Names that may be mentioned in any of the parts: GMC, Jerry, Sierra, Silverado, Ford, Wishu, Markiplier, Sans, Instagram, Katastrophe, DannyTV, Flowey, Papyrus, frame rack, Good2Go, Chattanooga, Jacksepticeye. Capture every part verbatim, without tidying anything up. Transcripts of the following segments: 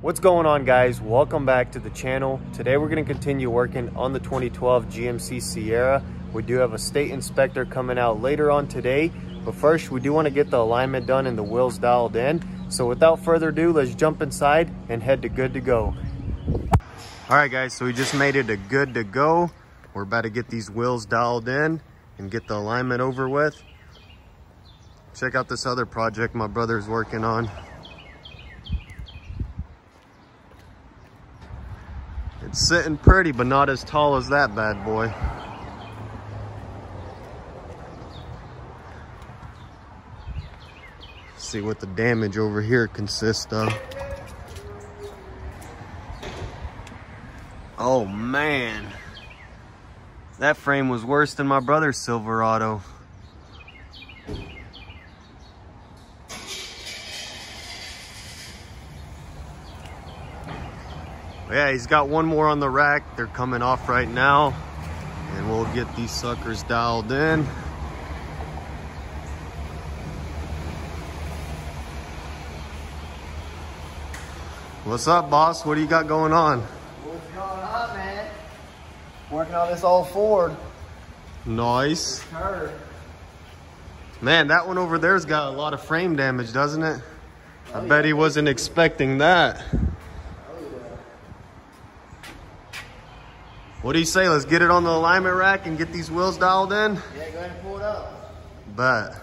What's going on, guys? Welcome back to the channel. Today we're going to continue working on the twenty twelve G M C Sierra. We do have a state inspector coming out later on today, but first we do want to get the alignment done and the wheels dialed in. So without further ado, let's jump inside and head to Good to Go. All right, guys, so we just made it a Good to Go. We're about to get these wheels dialed in and get the alignment over with. Check out this other project my brother's working on. It's sitting pretty, but not as tall as that bad boy. Let's see what the damage over here consists of. Oh man, that frame was worse than my brother's Silverado. Yeah, he's got one more on the rack. They're coming off right now, and we'll get these suckers dialed in. What's up, boss? What do you got going on? What's going on, man? Working on this old Ford. Nice. Man, that one over there's got a lot of frame damage, doesn't it? I bet he wasn't expecting that. What do you say? Let's get it on the alignment rack and get these wheels dialed in? Yeah, go ahead and pull it up. Bet.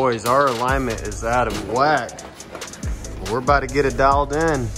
Boys, our alignment is out of whack. We're about to get it dialed in.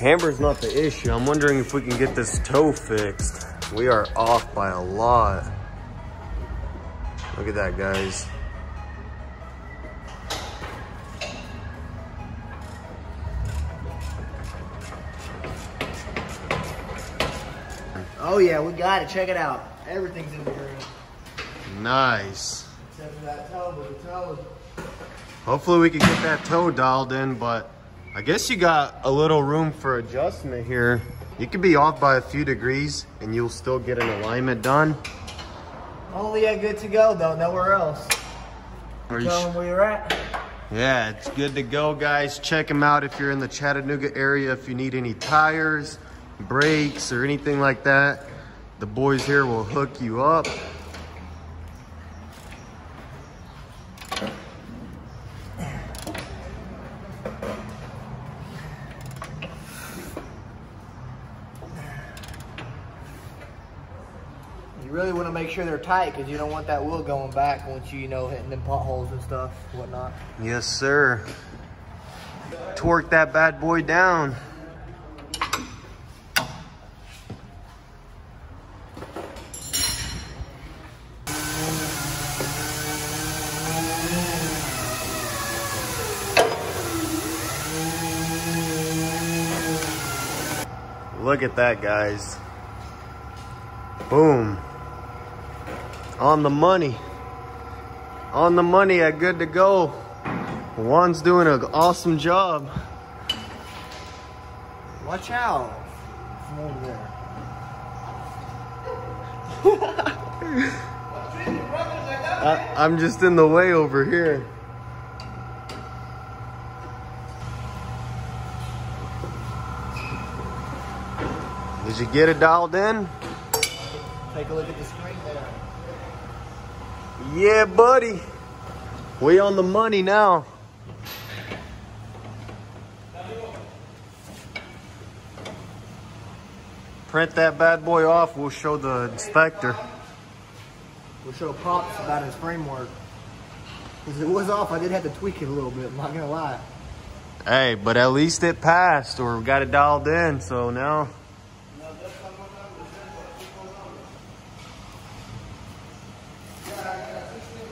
Camber's not the issue. I'm wondering if we can get this toe fixed. We are off by a lot. Look at that, guys. Oh yeah, we got it. Check it out. Everything's in the groove. Nice. Except for that toe, but the toe is... Hopefully we can get that toe dialed in, but I guess you got a little room for adjustment here. You could be off by a few degrees and you'll still get an alignment done. Only at Good to Go though, nowhere else. Tell them where you're at. Yeah, it's Good to Go, guys. Check them out if you're in the Chattanooga area. If you need any tires, brakes, or anything like that, the boys here will hook you up. You really want to make sure they're tight because you don't want that wheel going back once you, you know, hitting them potholes and stuff, whatnot. Yes, sir. Torque that bad boy down. Look at that, guys. Boom. On the money. On the money at Good to Go. Juan's doing an awesome job. Watch out. From over there. I, I'm just in the way over here. Did you get it dialed in? Take a look at the screen there. Yeah, buddy. We on the money now. Print that bad boy off. We'll show the inspector. We'll show props about his framework. Because it was off. I did have to tweak it a little bit. I'm not going to lie. Hey, but at least it passed or we got it dialed in. So now...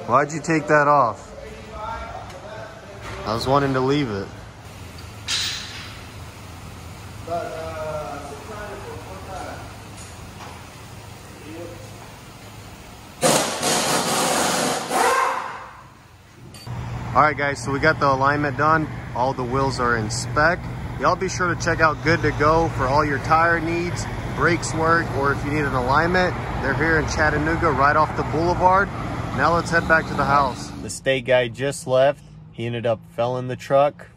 Why'd you take that off? I was wanting to leave it. All right, guys, so we got the alignment done. All the wheels are in spec. Y'all be sure to check out Good to Go for all your tire needs, brakes work, or if you need an alignment. They're here in Chattanooga right off the boulevard. Now let's head back to the house. The state guy just left. He ended up fell in the truck.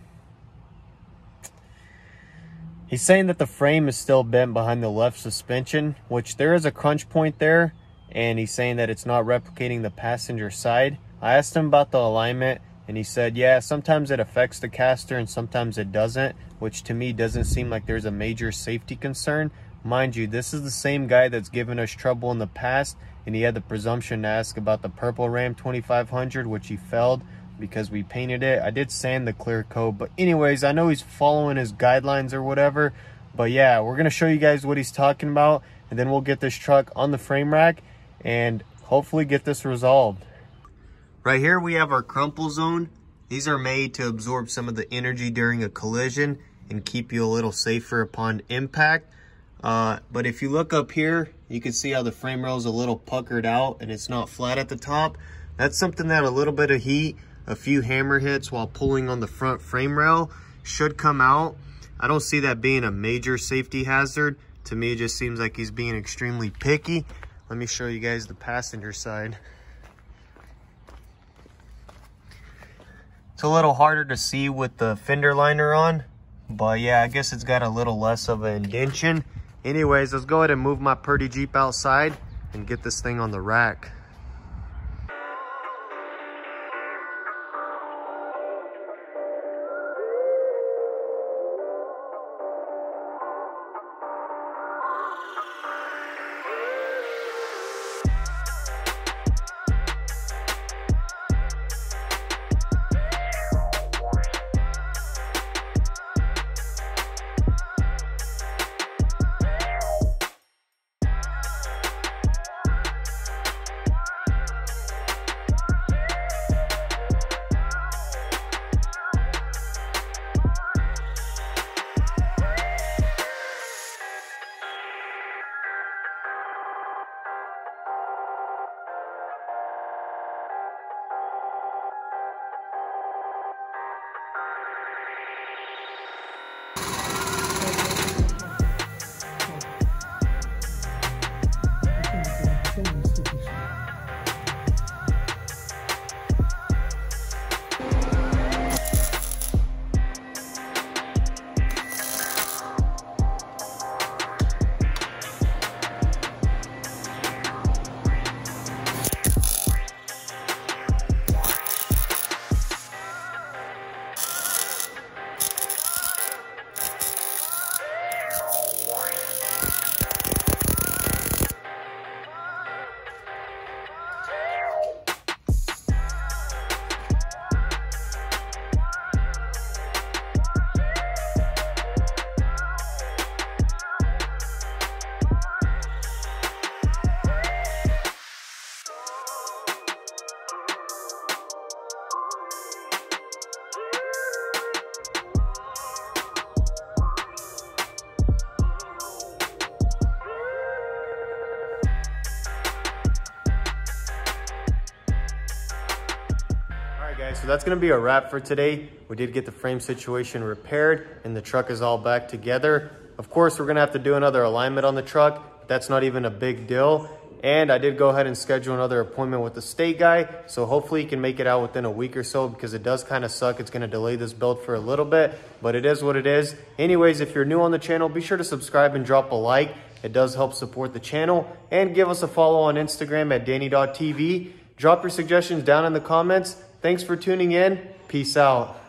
He's saying that the frame is still bent behind the left suspension, which there is a crunch point there, and he's saying that it's not replicating the passenger side. I asked him about the alignment, and he said, yeah, sometimes it affects the caster and sometimes it doesn't, which to me doesn't seem like there's a major safety concern. Mind you, this is the same guy that's given us trouble in the past, and he had the presumption to ask about the Purple Ram twenty-five hundred, which he failed because we painted it. I did sand the clear coat, but anyways, I know he's following his guidelines or whatever, but yeah, we're going to show you guys what he's talking about, and then we'll get this truck on the frame rack and hopefully get this resolved. Right here we have our crumple zone. These are made to absorb some of the energy during a collision and keep you a little safer upon impact. Uh, but if you look up here, you can see how the frame rail is a little puckered out and it's not flat at the top. That's something that a little bit of heat, a few hammer hits while pulling on the front frame rail should come out. I don't see that being a major safety hazard. To me, it just seems like he's being extremely picky. Let me show you guys the passenger side. It's a little harder to see with the fender liner on, but yeah, I guess it's got a little less of an indentation. Anyways, let's go ahead and move my pretty Jeep outside and get this thing on the rack. guys, so that's going to be a wrap for today. We did get the frame situation repaired and the truck is all back together. Of course, we're going to have to do another alignment on the truck, but that's not even a big deal. And I did go ahead and schedule another appointment with the state guy, so hopefully he can make it out within a week or so, because it does kind of suck. It's going to delay this build for a little bit, but it is what it is. Anyways, if you're new on the channel, be sure to subscribe and drop a like. It does help support the channel. And give us a follow on Instagram at Danny dot T V. Drop your suggestions down in the comments. Thanks for tuning in. Peace out.